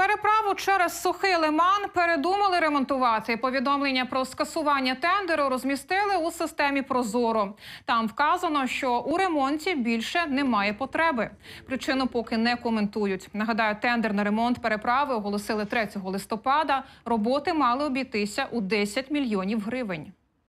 Переправу через Сухий Лиман передумали ремонтувати. Повідомлення про скасування тендеру розмістили у системі «Прозорро». Там вказано, що у ремонті більше немає потреби. Причину поки не коментують. Нагадаю, тендер на ремонт переправи оголосили 3 листопада. Роботи мали обійтися у 10 мільйонів гривень.